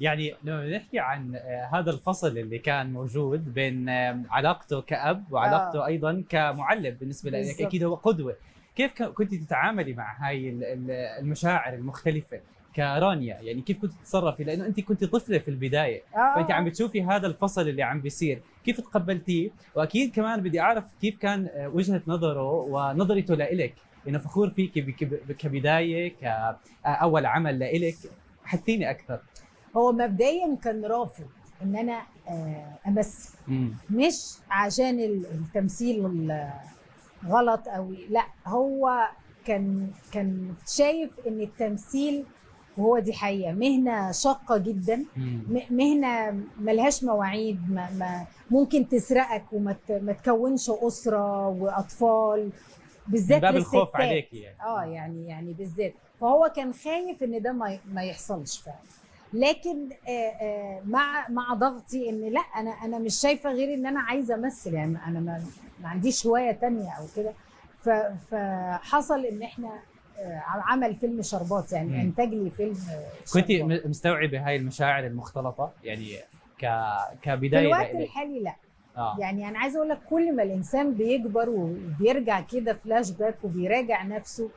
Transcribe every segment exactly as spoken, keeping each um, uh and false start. يعني لو نحكي عن هذا الفصل اللي كان موجود بين علاقته كأب وعلاقته آه. أيضا كمعلم بالنسبة لك، أكيد هو قدوة. كيف كنت تتعاملي مع هاي المشاعر المختلفة كرانيا؟ يعني كيف كنت تتصرفي، لأنه أنت كنت طفلة في البداية آه. فأنت عم بتشوفي هذا الفصل اللي عم بيصير، كيف تقبلتيه؟ وأكيد كمان بدي أعرف كيف كان وجهة نظره ونظرته لإلك، إنه فخور فيك كبداية كأول عمل لإلك. حكيني أكثر. هو مبدئيا كان رافض ان انا امثل، مش عشان التمثيل غلط او لا، هو كان كان شايف ان التمثيل، وهو دي حقيقه مهنه شاقه جدا، مهنه ملهاش مواعيد، ما ما ممكن تسرقك وما ما تكونش اسره واطفال، بالذات للستات. باب الخوف عليكي يعني. اه يعني يعني بالذات، فهو كان خايف ان ده ما ما يحصلش فعلا. لكن مع مع ضغطي ان لا، انا انا مش شايفه غير ان انا عايزه امثل، يعني انا ما عنديش هوايه ثانيه او كده. فحصل ان احنا عمل فيلم شربات، يعني انتج لي فيلم شربات. كنت مستوعبه هاي المشاعر المختلطه يعني كبدايه؟ في الوقت الحالي لا آه. يعني انا عايزه اقول لك، كل ما الانسان بيكبر وبيرجع كده فلاش باك وبيراجع نفسه،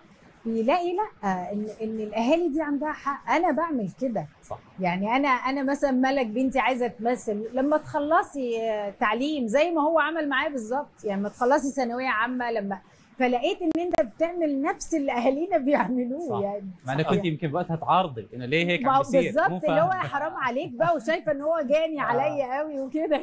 بيلاقي لا ان ان الاهالي دي عندها حق، انا بعمل كده صح. يعني انا انا مثلا ملك بنتي عايزه تمثل، لما تخلصي تعليم زي ما هو عمل معايا بالظبط، يعني لما تخلصي ثانويه عامه، لما فلقيت ان انت بتعمل نفس اللي اهالينا بيعملوه صح. يعني ما انا كنت يمكن وقتها تعارضي انه ليه هيك عم بيصير بالظبط، اللي هو حرام عليك بقى، وشايفه ان هو جاني عليا قوي وكده.